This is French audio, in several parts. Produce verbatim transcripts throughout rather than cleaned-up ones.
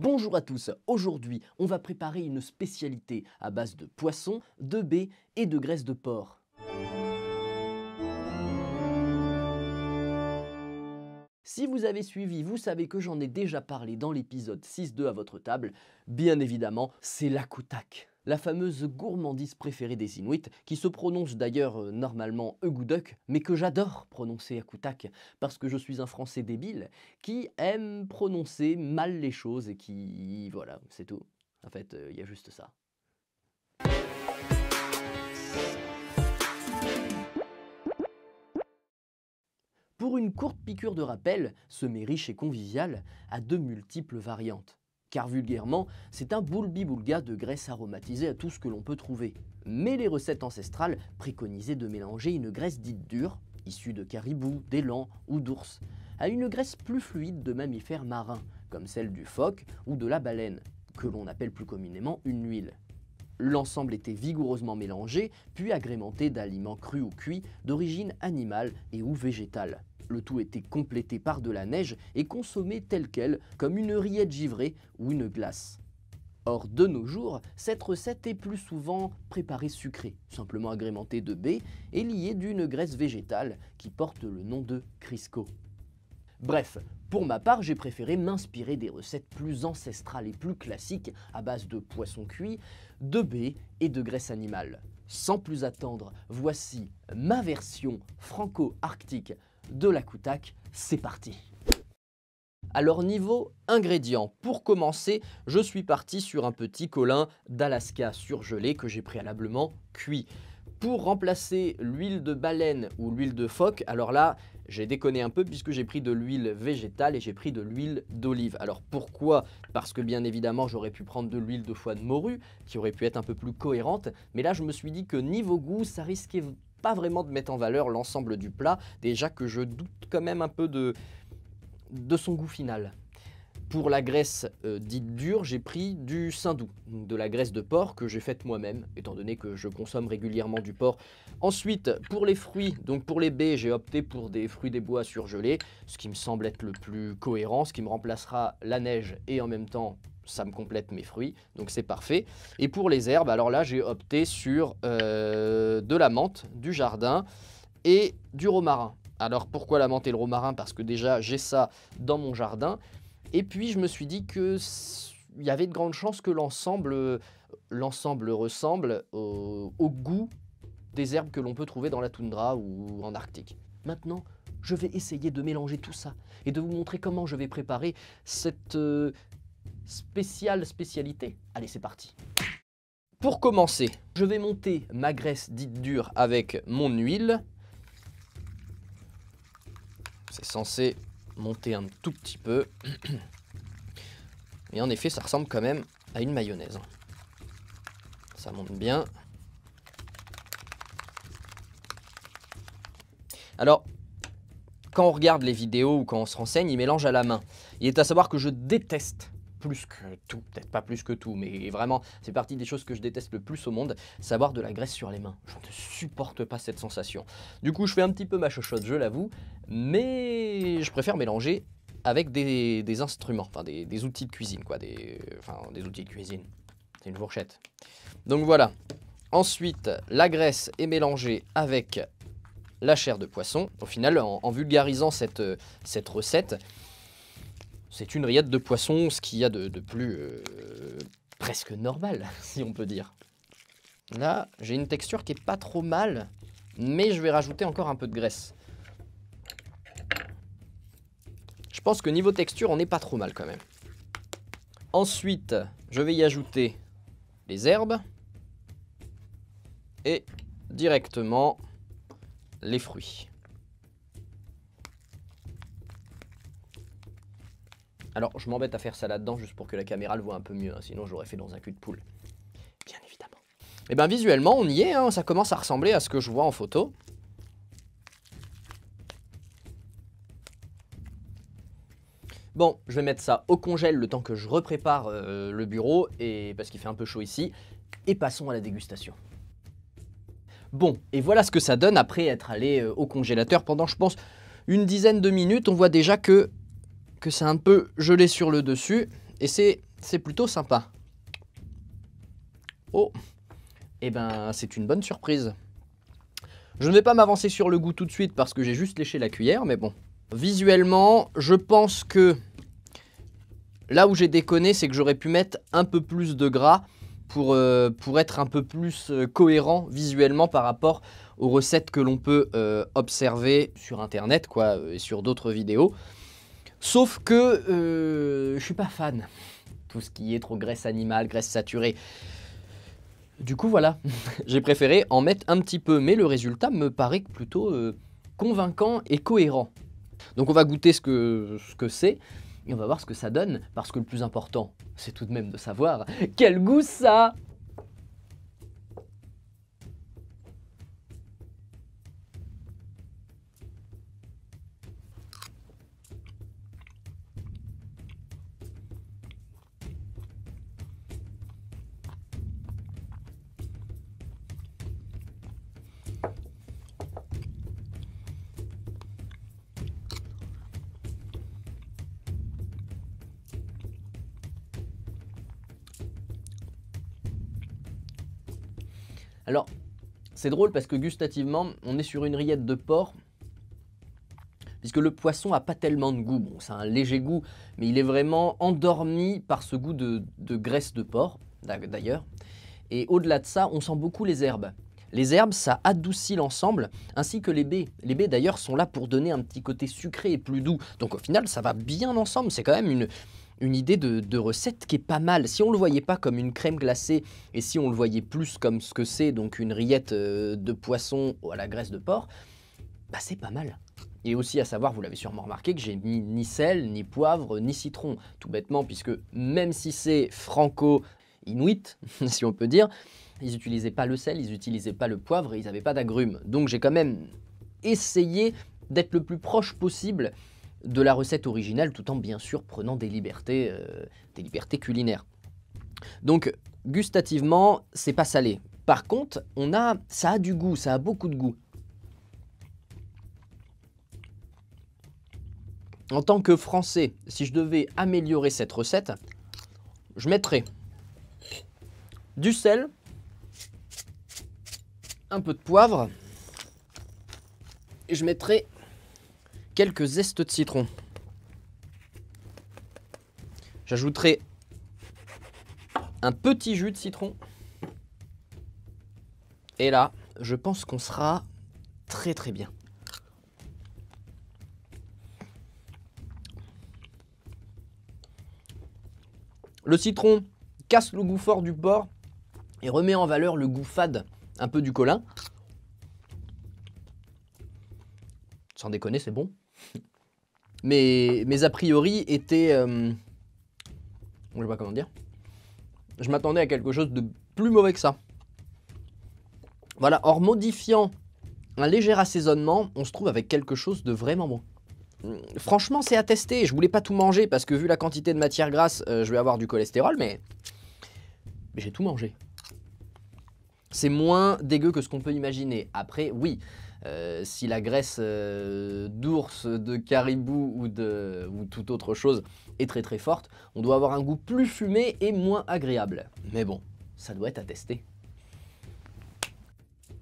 Bonjour à tous, aujourd'hui on va préparer une spécialité à base de poissons, de baies et de graisse de porc. Si vous avez suivi, vous savez que j'en ai déjà parlé dans l'épisode six deux à votre table. Bien évidemment, c'est l'akutaq, la fameuse gourmandise préférée des Inuits, qui se prononce d'ailleurs euh, normalement Euguduk, mais que j'adore prononcer akutaq, parce que je suis un Français débile qui aime prononcer mal les choses et qui... voilà, c'est tout. En fait, il euh, y a juste ça. Pour une courte piqûre de rappel, ce mets riche et convivial a de multiples variantes. Car vulgairement, c'est un boulbi-boulga de graisse aromatisée à tout ce que l'on peut trouver. Mais les recettes ancestrales préconisaient de mélanger une graisse dite dure, issue de caribou, d'élan ou d'ours, à une graisse plus fluide de mammifères marins, comme celle du phoque ou de la baleine, que l'on appelle plus communément une huile. L'ensemble était vigoureusement mélangé, puis agrémenté d'aliments crus ou cuits d'origine animale et ou végétale. Le tout était complété par de la neige et consommé telle qu'elle, comme une rillette givrée ou une glace. Or, de nos jours, cette recette est plus souvent préparée sucrée, simplement agrémentée de baies et liée d'une graisse végétale qui porte le nom de Crisco. Bref, pour ma part, j'ai préféré m'inspirer des recettes plus ancestrales et plus classiques à base de poissons cuits, de baies et de graisse animale. Sans plus attendre, voici ma version franco-arctique de l'akutaq, c'est parti. Alors niveau ingrédients, pour commencer, je suis parti sur un petit colin d'Alaska surgelé que j'ai préalablement cuit. Pour remplacer l'huile de baleine ou l'huile de phoque, alors là, j'ai déconné un peu puisque j'ai pris de l'huile végétale et j'ai pris de l'huile d'olive. Alors pourquoi? Parce que bien évidemment, j'aurais pu prendre de l'huile de foie de morue, qui aurait pu être un peu plus cohérente, mais là je me suis dit que niveau goût, ça risquait pas vraiment de mettre en valeur l'ensemble du plat, déjà que je doute quand même un peu de, de son goût final. Pour la graisse euh, dite dure, j'ai pris du saindoux, de la graisse de porc que j'ai faite moi-même, étant donné que je consomme régulièrement du porc. Ensuite, pour les fruits, donc pour les baies, j'ai opté pour des fruits des bois surgelés, ce qui me semble être le plus cohérent, ce qui me remplacera la neige et en même temps, ça me complète mes fruits, donc c'est parfait. Et pour les herbes, alors là, j'ai opté sur euh, de la menthe, du jardin et du romarin. Alors pourquoi la menthe et le romarin? Parce que déjà, j'ai ça dans mon jardin. Et puis je me suis dit qu'il y avait de grandes chances que l'ensemble l'ensemble ressemble au, au goût des herbes que l'on peut trouver dans la toundra ou en Arctique. Maintenant, je vais essayer de mélanger tout ça et de vous montrer comment je vais préparer cette euh, spéciale spécialité. Allez, c'est parti. Pour commencer, je vais monter ma graisse dite dure avec mon huile. C'est censé monter un tout petit peu. Et en effet, ça ressemble quand même à une mayonnaise. Ça monte bien. Alors, quand on regarde les vidéos ou quand on se renseigne, ils mélangent à la main. Il est à savoir que je déteste plus que tout, peut-être pas plus que tout, mais vraiment, c'est partie des choses que je déteste le plus au monde, savoir de la graisse sur les mains. Je ne supporte pas cette sensation. Du coup, je fais un petit peu ma chochotte, je l'avoue, mais je préfère mélanger avec des, des instruments, enfin des, des outils de cuisine, quoi, des, enfin des outils de cuisine. C'est une fourchette. Donc voilà. Ensuite, la graisse est mélangée avec la chair de poisson. Au final, en, en vulgarisant cette, cette recette, c'est une rillette de poisson, ce qu'il y a de, de plus euh, presque normal, si on peut dire. Là, j'ai une texture qui est pas trop mal, mais je vais rajouter encore un peu de graisse. Je pense que niveau texture, on n'est pas trop mal quand même. Ensuite, je vais y ajouter les herbes et directement les fruits. Alors, je m'embête à faire ça là-dedans, juste pour que la caméra le voit un peu mieux, hein, sinon j'aurais fait dans un cul de poule, bien évidemment. Et bien visuellement, on y est, hein, ça commence à ressembler à ce que je vois en photo. Bon, je vais mettre ça au congèle le temps que je reprépare euh, le bureau, et parce qu'il fait un peu chaud ici, et passons à la dégustation. Bon, et voilà ce que ça donne après être allé euh, au congélateur pendant, je pense, une dizaine de minutes. On voit déjà que... que c'est un peu gelé sur le dessus Et c'est plutôt sympa. Oh, et eh ben c'est une bonne surprise. Je ne vais pas m'avancer sur le goût tout de suite parce que j'ai juste léché la cuillère, mais bon. Visuellement, je pense que là où j'ai déconné, c'est que j'aurais pu mettre un peu plus de gras pour, euh, pour être un peu plus euh, cohérent visuellement par rapport aux recettes que l'on peut euh, observer sur Internet, quoi, et sur d'autres vidéos. Sauf que euh, je suis pas fan. Tout ce qui est trop graisse animale, graisse saturée. Du coup, voilà, j'ai préféré en mettre un petit peu, mais le résultat me paraît plutôt euh, convaincant et cohérent. Donc on va goûter ce que ce que c'est, et on va voir ce que ça donne, parce que le plus important, c'est tout de même de savoir quel goût ça a. Alors, c'est drôle parce que gustativement, on est sur une rillette de porc, puisque le poisson n'a pas tellement de goût. Bon, c'est un léger goût, mais il est vraiment endormi par ce goût de, de graisse de porc, d'ailleurs. Et au-delà de ça, on sent beaucoup les herbes. Les herbes, ça adoucit l'ensemble, ainsi que les baies. Les baies, d'ailleurs, sont là pour donner un petit côté sucré et plus doux. Donc, au final, ça va bien ensemble. C'est quand même une... une idée de, de recette qui est pas mal. Si on ne le voyait pas comme une crème glacée, et si on le voyait plus comme ce que c'est, donc une rillette de poisson à la graisse de porc, bah c'est pas mal. Et aussi à savoir, vous l'avez sûrement remarqué, que j'ai mis ni sel, ni poivre, ni citron, tout bêtement, puisque même si c'est franco-inuit, si on peut dire, ils n'utilisaient pas le sel, ils n'utilisaient pas le poivre, et ils n'avaient pas d'agrumes. Donc j'ai quand même essayé d'être le plus proche possible de la recette originale, tout en bien sûr prenant des libertés, euh, des libertés culinaires. Donc gustativement, c'est pas salé. Par contre, on a, ça a du goût, ça a beaucoup de goût. En tant que Français, si je devais améliorer cette recette, je mettrais du sel, un peu de poivre, et je mettrais quelques zestes de citron. J'ajouterai un petit jus de citron. Et là, je pense qu'on sera très très bien. Le citron casse le goût fort du porc et remet en valeur le goût fade un peu du colin. Sans déconner, c'est bon. Mais mes a priori étaient... Euh, je sais pas comment dire. Je m'attendais à quelque chose de plus mauvais que ça. Voilà, en modifiant un léger assaisonnement, on se trouve avec quelque chose de vraiment bon. Franchement, c'est à tester. Je voulais pas tout manger parce que vu la quantité de matière grasse, euh, je vais avoir du cholestérol, mais, mais j'ai tout mangé. C'est moins dégueu que ce qu'on peut imaginer. Après, oui, euh, si la graisse euh, d'ours, de caribou ou de ou toute autre chose est très très forte, on doit avoir un goût plus fumé et moins agréable. Mais bon, ça doit être à tester.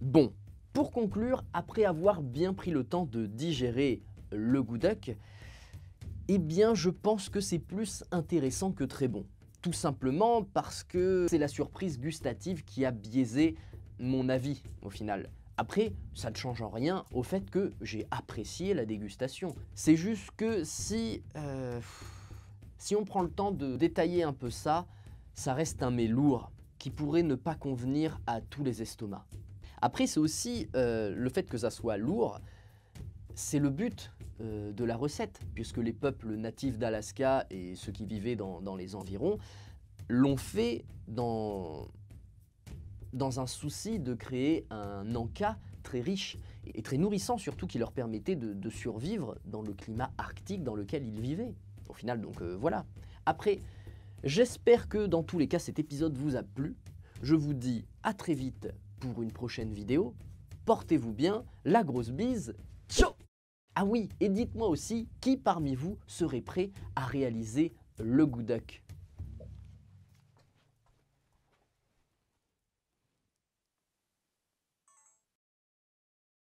Bon, pour conclure, après avoir bien pris le temps de digérer le Euguduk, eh bien je pense que c'est plus intéressant que très bon. Tout simplement parce que c'est la surprise gustative qui a biaisé mon avis au final. Après, ça ne change en rien au fait que j'ai apprécié la dégustation. C'est juste que si, euh, si on prend le temps de détailler un peu ça, ça reste un mets lourd qui pourrait ne pas convenir à tous les estomacs. Après, c'est aussi euh, le fait que ça soit lourd, c'est le but euh, de la recette, puisque les peuples natifs d'Alaska et ceux qui vivaient dans, dans les environs l'ont fait dans... dans un souci de créer un encas très riche et très nourrissant, surtout qui leur permettait de, de survivre dans le climat arctique dans lequel ils vivaient. Au final, donc euh, voilà. Après, j'espère que dans tous les cas, cet épisode vous a plu. Je vous dis à très vite pour une prochaine vidéo. Portez-vous bien, la grosse bise, ciao! Ah oui, et dites-moi aussi qui parmi vous serait prêt à réaliser le Euguduk.